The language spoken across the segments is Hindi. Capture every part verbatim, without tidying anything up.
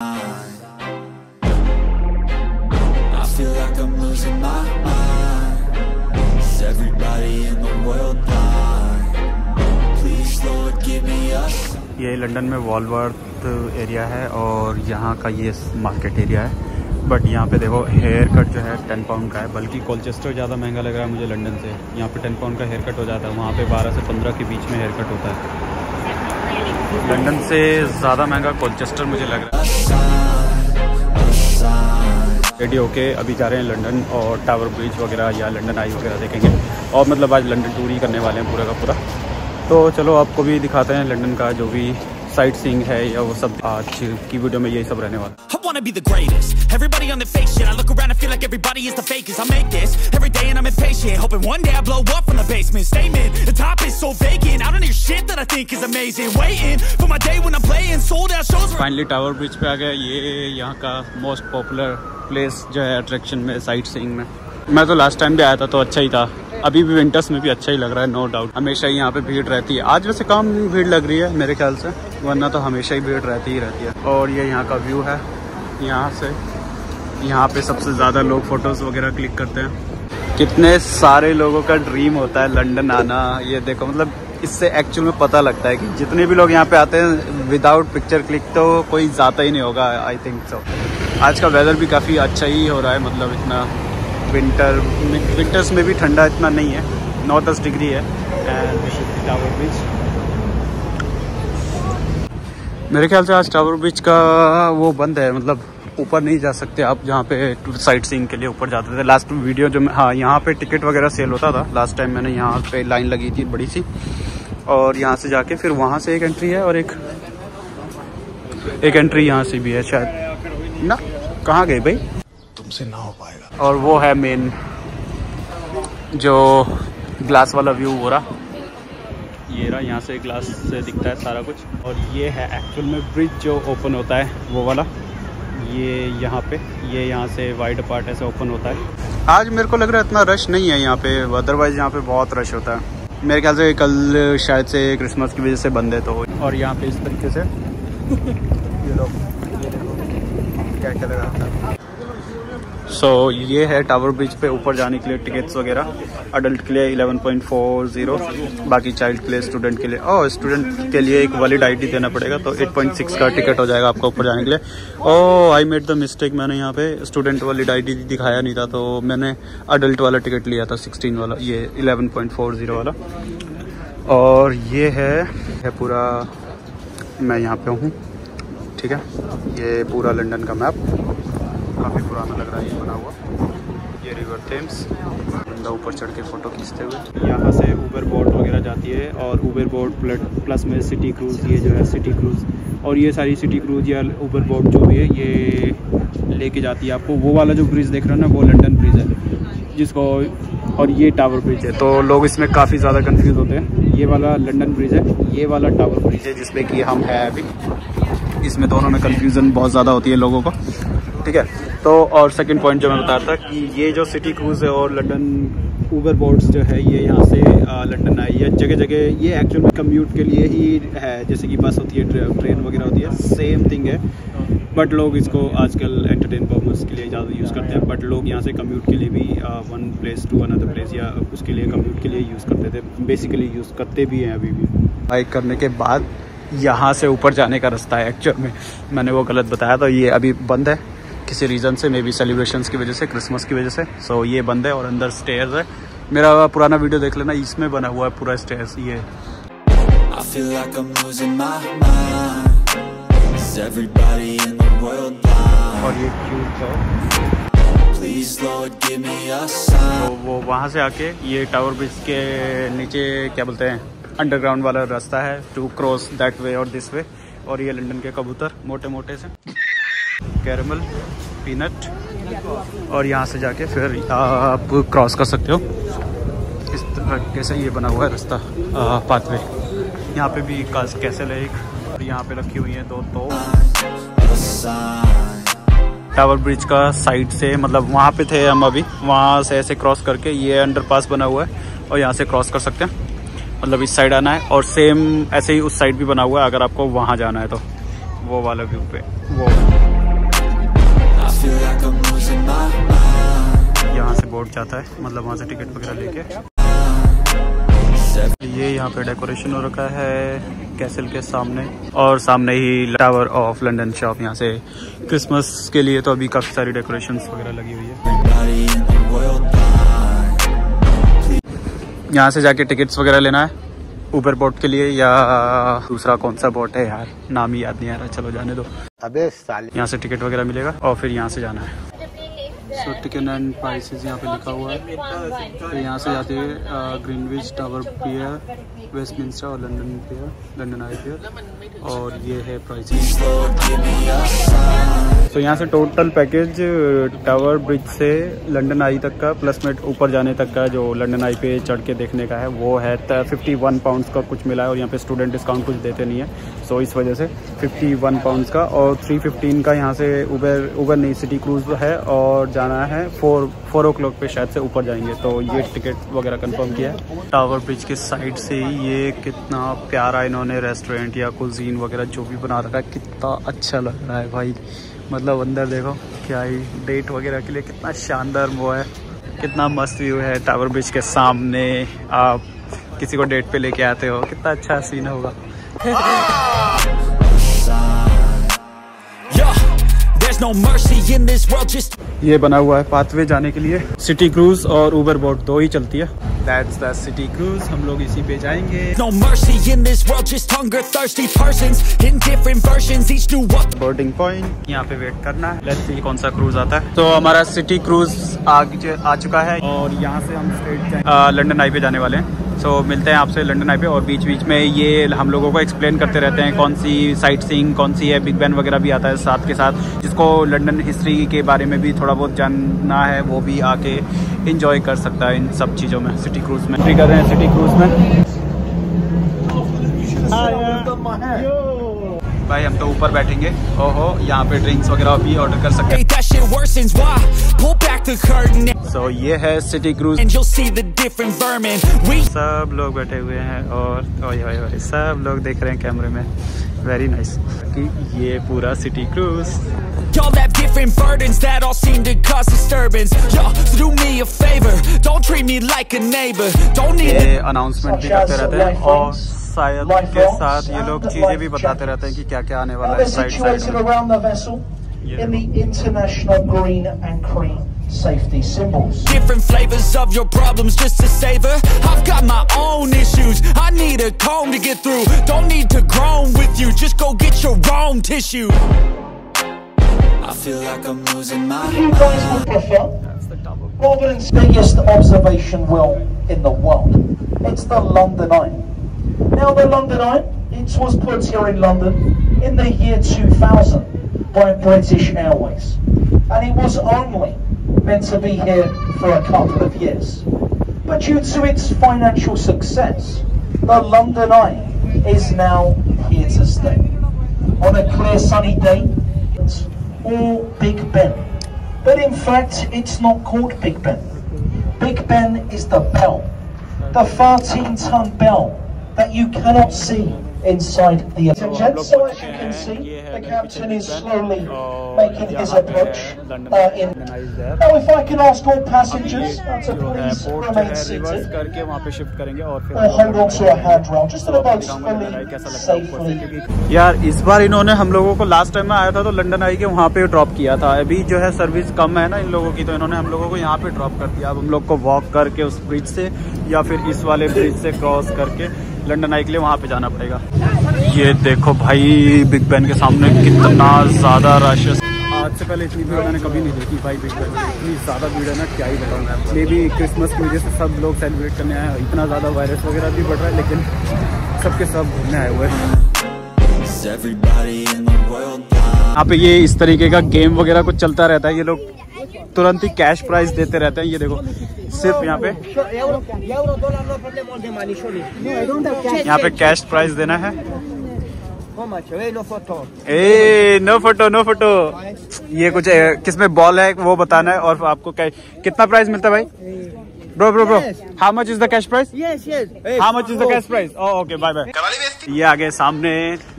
I feel like I'm losing my mind. Is everybody in the world blind? Please Lord give me a sign. ये लंदन में वॉलवर्थ एरिया है और यहाँ का ये मार्केट एरिया है, बट यहाँ पे देखो हेयर कट जो है टेन पाउंड का है, बल्कि कोलचेस्टर ज़्यादा महंगा लग रहा है मुझे लंदन से। यहाँ पे टेन पाउंड का हेयर कट हो जाता है, वहाँ पे बारह से पंद्रह के बीच में हेयर कट होता है। लंदन से ज़्यादा महंगा कोलचेस्टर मुझे लग रहा है। रेडी होके अभी जा रहे हैं लंदन और टावर ब्रिज वगैरह या लंदन आई वगैरह देखेंगे, और मतलब आज लंदन टूर ही करने वाले हैं पूरा का पूरा। तो चलो आपको भी दिखाते हैं लंदन का जो भी साइट सीइंग है या वो सब। आज की वीडियो में यही सब रहने वाला। फाइनली टावर ब्रिज पे आ गया। ये यहाँ का मोस्ट पॉपुलर प्लेस जो है अट्रैक्शन में, साइट सीइंग में। मैं तो लास्ट टाइम भी आया था तो अच्छा ही था, अभी भी विंटर्स में भी अच्छा ही लग रहा है, नो डाउट। हमेशा ही यहाँ पे भीड़ रहती है, आज वैसे कम भीड़ लग रही है मेरे ख्याल से, वरना तो हमेशा ही भीड़ रहती ही रहती है। और ये यहाँ का व्यू है, यहाँ से यहाँ पे सबसे ज़्यादा लोग फोटोज़ वगैरह क्लिक करते हैं। कितने सारे लोगों का ड्रीम होता है लंदन आना, ये देखो। मतलब इससे एक्चुअल में पता लगता है कि जितने भी लोग यहाँ पे आते हैं विदाउट पिक्चर क्लिक तो कोई जाता ही नहीं होगा, आई थिंक सो। आज का वेदर भी काफ़ी अच्छा ही हो रहा है, मतलब इतना विंटर विंटर्स में भी ठंडा इतना नहीं है, नौ दस डिग्री है। And this is Tower Bridge. मेरे ख्याल से आज टावर ब्रिज का वो बंद है, मतलब ऊपर नहीं जा सकते आप, जहाँ पे साइट सीइंग के लिए ऊपर जाते थे लास्ट वीडियो जो। हाँ, यहाँ पे टिकट वगैरह सेल होता था लास्ट टाइम, मैंने यहाँ पे लाइन लगी थी बड़ी सी, और यहाँ से जाके फिर वहाँ से एक एंट्री है और एक एक एंट्री यहाँ से भी है शायद ना। कहाँ गए भाई, तुमसे ना हो पाएगा। और वो है मेन जो ग्लास वाला व्यू हो रहा, ये रहा, यहाँ से ग्लास से दिखता है सारा कुछ। और ये है एक्चुअल में ब्रिज जो ओपन होता है वो वाला, ये यहाँ पे, ये यहाँ से वाइड पार्ट ऐसे ओपन होता है। आज मेरे को लग रहा है इतना रश नहीं है यहाँ पे, अदरवाइज यहाँ पे बहुत रश होता है। मेरे ख्याल से कल शायद से क्रिसमस की वजह से बंद है तो। और यहाँ पे इस तरीके से ये लोग क्या क्या लगा था। सो so, ये है टावर ब्रिज पे ऊपर जाने के लिए टिकट्स वगैरह। अडल्ट के लिए ग्यारह पॉइंट चार जीरो, बाकी चाइल्ड के लिए, स्टूडेंट के लिए, और स्टूडेंट के लिए एक वैलिड आईडी देना पड़ेगा तो आठ पॉइंट छह का टिकट हो जाएगा आपका ऊपर जाने के लिए। Oh I made the mistake, मैंने यहाँ पे स्टूडेंट वैलिड आईडी दिखाया नहीं था तो मैंने अडल्ट वाला टिकट लिया था सोलह वाला, ये ग्यारह पॉइंट चार जीरो वाला। और ये है, है पूरा, मैं यहाँ पे हूँ, ठीक है। ये पूरा लंदन का मैप, काफ़ी पुराना लग रहा है ये बना हुआ। ये रिवर थेम्स, बंदा ऊपर चढ़ के फ़ोटो खींचते हुए। यहाँ से उबर बोट वगैरह जाती है, और उबर बोट प्लस में सिटी क्रूज़, ये जो है सिटी क्रूज़, और ये सारी सिटी क्रूज़ या उबर बोट जो भी है ये लेके जाती है आपको। वो वाला जो ब्रिज देख रहे हो ना वो लंदन ब्रिज है जिसको, और ये टावर ब्रिज है। तो लोग इसमें काफ़ी ज़्यादा कन्फ्यूज़ होते हैं, ये वाला लंदन ब्रिज है, ये वाला टावर ब्रिज है जिसमें कि हम हैं अभी। इसमें दोनों में कन्फ्यूज़न बहुत ज़्यादा होती है लोगों को, ठीक है। तो और सेकंड पॉइंट जो मैं बता रहा था कि ये जो सिटी क्रूज़ है और लंदन उबर बोट्स जो है ये यहाँ से लंदन आई है जगह जगह। ये एक्चुअल में कम्यूट के लिए ही है, जैसे कि बस होती है, ट्रेन वगैरह होती है, सेम थिंग है। बट लोग इसको आजकल एंटरटेन पर्पस के लिए ज़्यादा यूज़ करते हैं, बट लोग यहाँ से कम्यूट के लिए भी one place to another place या उसके लिए कम्यूट के लिए यूज़ करते थे, बेसिकली यूज़ करते भी हैं अभी भी। बाइक करने के बाद यहाँ से ऊपर जाने का रास्ता है एक्चुअल में, मैंने वो गलत बताया था। ये अभी बंद है किसी रीज़न से, मे बी सेलिब्रेशंस की वजह से, क्रिसमस की वजह से। सो so, ये बंद है और अंदर स्टेयर्स है। मेरा पुराना वीडियो देख लेना, इसमें बना हुआ है पूरा स्टेयर्स ये। और ये तो वो वहाँ से आके ये टावर ब्रिज के नीचे क्या बोलते हैं अंडरग्राउंड वाला रास्ता है, टू क्रॉस दैट वे और दिस वे। और ये लंदन के कबूतर मोटे मोटे से, कैरमल, पीनट, और यहाँ से जाके फिर आप क्रॉस कर सकते हो इस तरीके से। ये बना हुआ है रास्ता, पाथवे। यहाँ पे भी कैसल है एक, और यहाँ पे रखी हुई है दो तो। टावर ब्रिज का साइड से, मतलब वहाँ पे थे हम अभी, वहाँ से ऐसे क्रॉस करके ये अंडरपास बना हुआ है और यहाँ से क्रॉस कर सकते हैं, मतलब इस साइड आना है। और सेम ऐसे ही उस साइड भी बना हुआ है अगर आपको वहाँ जाना है तो, वो वाला व्यू पे वो। बोर्ड जाता है, मतलब वहाँ से टिकट वगैरह लेके। ये यहाँ पे डेकोरेशन हो रखा है कैसल के सामने, और सामने ही टावर ऑफ लंदन शॉप। यहाँ से क्रिसमस के लिए तो अभी काफ़ी सारी डेकोरेशंस वगैरह लगी हुई है। यहाँ से जाके टिकट्स वगैरह लेना है ऊपर बोट के लिए, या दूसरा कौन सा बोट है यार, नाम ही याद नहीं आ रहा, चलो जाने दो। अबे साले, यहाँ से टिकट वगैरह मिलेगा और फिर यहाँ से जाना है। सो टिकट एंड प्राइसेस यहाँ पे लिखा हुआ है। तो यहाँ से जाते हुए ग्रीनविच, टावर पियर, वेस्टमिंस्टर और London Pier, London Eye Pier, और ये है प्राइसेस। तो यहाँ से टोटल पैकेज टावर ब्रिज से लंदन आई तक का, प्लस मिनट ऊपर जाने तक का जो लंदन आई पे चढ़ के देखने का है, वो है फिफ्टी वन पाउंड्स का कुछ मिला है। और यहाँ पे स्टूडेंट डिस्काउंट कुछ देते नहीं है, सो इस वजह से फिफ्टी वन पाउंड्स का। और थ्री फिफ्टीन का यहाँ से उबर उबर नहीं सिटी क्रूज है, और जाना है फोर फोर ओ क्लॉक पे शायद से ऊपर जाएंगे। तो ये टिकट वगैरह कंफर्म किया है। टावर ब्रिज के साइड से ही ये कितना प्यारा इन्होंने रेस्टोरेंट या कुजीन वगैरह जो भी बना रखा है, कितना अच्छा लग रहा है भाई। मतलब अंदर देखो, क्या ही डेट वगैरह के लिए कितना शानदार वो है, कितना मस्त व्यू है टावर ब्रिज के सामने। आप किसी को डेट पे लेके आते हो, कितना अच्छा सीन होगा। No mercy in this world, just... ये बना हुआ है पाथवे जाने के लिए। सिटी क्रूज और उबर बोट दो ही चलती है। That's the city cruise, हम लोग इसी पे जाएंगे। No mercy in this world, just hunger thirsty persons in different versions, each new what boarding point। यहाँ पे वेट करना है, लेट्स सी कौन सा क्रूज आता है। तो हमारा सिटी क्रूज आ, आ चुका है, और यहाँ से हम स्ट्रेट लंदन आई पे जाने वाले हैं। सो so, मिलते हैं आपसे लंदन आई पे। और बीच बीच में ये हम लोगों को एक्सप्लेन करते रहते हैं कौन सी साइट सीइंग कौन सी है। बिग बैन वगैरह भी आता है साथ के साथ, जिसको लंदन हिस्ट्री के बारे में भी थोड़ा बहुत जानना है वो भी आके एंजॉय कर सकता है इन सब चीज़ों में। सिटी क्रूज में एंट्री कर रहे हैं, सिटी क्रूज में भाई हम तो ऊपर बैठेंगे। ओहो, यहाँ पे ड्रिंक्स वगैरह भी ऑर्डर कर सकते हैं। सो so, ये है सिटी क्रूज। सब लोग बैठे हुए हैं और ओए ओए ओए सब लोग देख रहे हैं कैमरे में। Very nice nice. कि ये पूरा सिटी क्रूज। ये अनाउंसमेंट भी करते रहते हैं, और शायद के साथ ये लोग चीजें भी बताते रहते हैं कि क्या क्या आने वाला है side side. Safety symbols, different flavors of your problems just to savor. I've got my own issues, I need a comb to get through. Don't need to groan with you, just go get your own tissue. I feel like I'm losing my mind. You guys would prefer London's biggest observation well in the world. It's the London Eye. Now the London Eye, it was put here in London in the year two thousand by British Airways, and it was only meant to be here for a couple of years, but due to its financial success, the London Eye is now here to stay. On a clear sunny day, it's all Big Ben, but in fact it's not called Big Ben. Big Ben is the bell, the thirteen ton bell that you cannot see inside the engine. So as you can see, the captain is slowly making his approach uh, in. Now if I can ask all passengers uh, to please remain seated or hold on to a handrail just about slowly, safely. यार इस बार इन्होंने हम लोगों को लास्ट टाइम में आया था तो लंदन आई के वहाँ पे ड्रॉप किया था। अभी जो है सर्विस कम है ना इन लोगों की, तो इन्होंने हम लोगों को यहाँ पे ड्रॉप कर दिया। अब हम लोग को वॉक करके उस ब्रिज से या फिर इस वाले ब्रिज से क्रॉस करके लंदन आई के लिए वहाँ पे जाना पड़ेगा। ये देखो भाई बिग बैन के सामने कितना ज़्यादा रश है। आज से पहले इतनी भीड़ मैंने कभी नहीं देखी भाई बिग बैन में, इतनी ज़्यादा भीड़ है ना क्या ही बताऊँ। मे भी क्रिसमस की वजह से सब लोग सेलिब्रेट करने आए हैं, इतना ज़्यादा वायरस वगैरह भी बढ़ रहा है, लेकिन सबके सब घूमने आए हुए हैं। यहाँ पे ये इस तरीके का गेम वगैरह कुछ चलता रहता है, ये लोग तुरंत ही कैश प्राइस देते रहते हैं। ये देखो सिर्फ यहाँ पे यहाँ पे कैश प्राइस देना है। ए नो फोटो नो फोटो, ये कुछ किसमें बॉल है वो बताना है, और आपको क्या कितना प्राइस मिलता है भाई? Bro, bro, bro. Yes. How much is the cash price? Yes, yes. Hey, How much is the cash price? Oh, okay, bye bye. ये आ गए सामने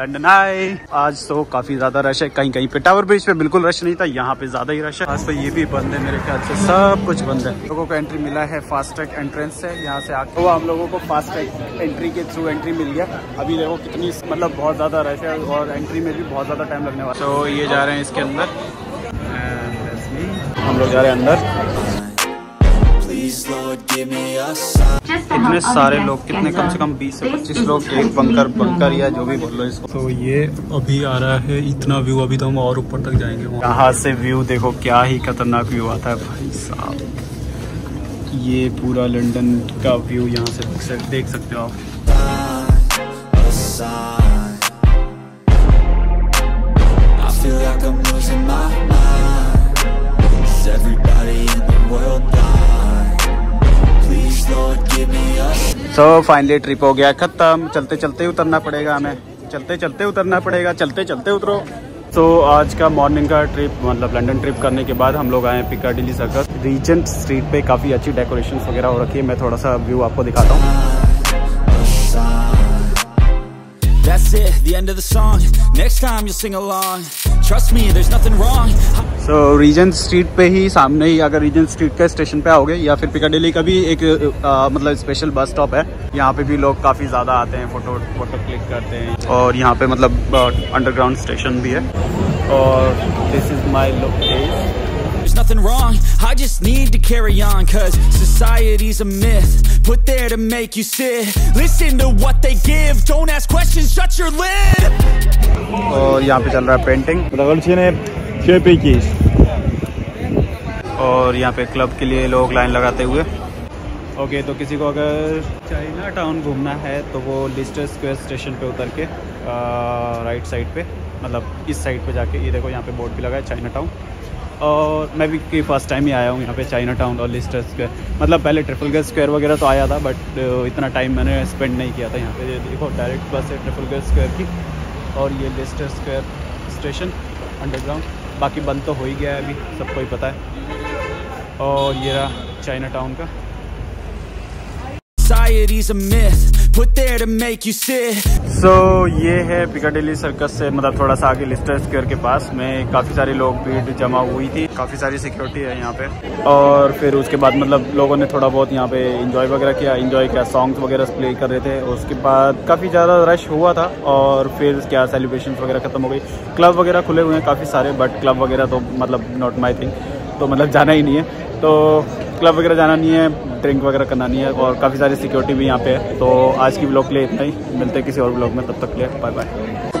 लंदन आए। आज तो काफी ज्यादा रश है, कहीं कहीं पे टावर ब्रिज पे बिल्कुल रश नहीं था, यहाँ पे ज्यादा ही रश है। आज तो ये भी बंद है मेरे ख्याल से, सब कुछ बंद है। लोगों को एंट्री मिला है फास्ट ट्रैक एंट्रेंस से, यहाँ से आके वो हम लोगों को फास्ट ट्रैक एंट्री के थ्रू एंट्री मिल गया। अभी देखो कितनी मतलब बहुत ज्यादा रश है और एंट्री में भी बहुत ज्यादा टाइम लगने वाला है। तो ये जा रहे हैं इसके अंदर, हम लोग जा रहे हैं अंदर। इतने सारे लोग, कितने कम से कम बीस से पच्चीस लोग एक बंकर बंकर या जो भी बोल लो इसको। तो ये अभी आ रहा है इतना व्यू, अभी तो हम और ऊपर तक जाएंगे। यहाँ से व्यू देखो, क्या ही खतरनाक व्यू आता है भाई साहब। ये पूरा लंदन का व्यू यहाँ से देख सकते हो आप। तो फाइनली ट्रिप हो गया खत्म। चलते चलते उतरना पड़ेगा हमें, चलते चलते उतरना पड़ेगा, चलते चलते उतरो। तो आज का मॉर्निंग का ट्रिप मतलब लंदन ट्रिप करने के बाद हम लोग आए हैं पिकाडिली सर्कस। रीजेंट स्ट्रीट पे काफ़ी अच्छी डेकोरेशन वगैरह हो रखी है। मैं थोड़ा सा व्यू आपको दिखाता हूँ। सो रीजेंट स्ट्रीट पे ही सामने ही, अगर रीजेंट स्ट्रीट का स्टेशन पे आओगे या फिर पिकाडिली का भी एक आ, मतलब स्पेशल बस स्टॉप है। यहाँ पे भी लोग काफ़ी ज़्यादा आते हैं, फोटो फोटो क्लिक करते हैं। और यहाँ पे मतलब अंडरग्राउंड स्टेशन भी है। और दिस इज़ माई लोकेशन। और यहाँ पे चल रहा है पेंटिंग और यहाँ पे क्लब के लिए लोग लाइन लगाते हुए। ओके, तो किसी को अगर चाइना टाउन घूमना है तो वो लेस्टर स्क्वायर स्टेशन पे उतर के राइट साइड पे मतलब इस साइड पे जाके, ये देखो यहाँ पे बोर्ड भी लगा है चाइना टाउन। और मैं भी फर्स्ट टाइम ही आया हूँ यहाँ पे चाइना टाउन और लेस्टर स्क्वायर। मतलब पहले ट्रफलगर स्क्वायर वगैरह तो आया था बट इतना टाइम मैंने स्पेंड नहीं किया था यहाँ पे। देखो डायरेक्ट बस है ट्रफलगर स्क्वायर की और ये लेस्टर स्क्वायर स्टेशन अंडरग्राउंड। बाकी बंद तो हो ही गया है अभी, सबको ही पता है। और ये रहा चाइना टाउन का। सो so, ये है पिकाडिली सर्कस से मतलब थोड़ा सा आगे लेस्टर स्क्वायर के पास में काफ़ी सारे लोग भीड़ जमा हुई थी, काफ़ी सारी सिक्योरिटी है यहाँ पे। और फिर उसके बाद मतलब लोगों ने थोड़ा बहुत यहाँ पे इंजॉय वगैरह किया इंजॉय किया सॉन्ग्स वगैरह प्ले कर रहे थे। उसके बाद काफ़ी ज़्यादा रश हुआ था और फिर क्या सेलिब्रेशन वगैरह ख़त्म हो गई। क्लब वगैरह खुले हुए हैं काफ़ी सारे बट क्लब वगैरह तो मतलब नॉट माई थिंग, तो मतलब जाना ही नहीं है। तो क्लब वगैरह जाना नहीं है, ड्रिंक वगैरह करना नहीं है और काफ़ी सारी सिक्योरिटी भी यहाँ पे है। तो आज की ब्लॉग के लिए इतना ही, मिलते हैं किसी और ब्लॉग में, तब तक के लिए बाय बाय।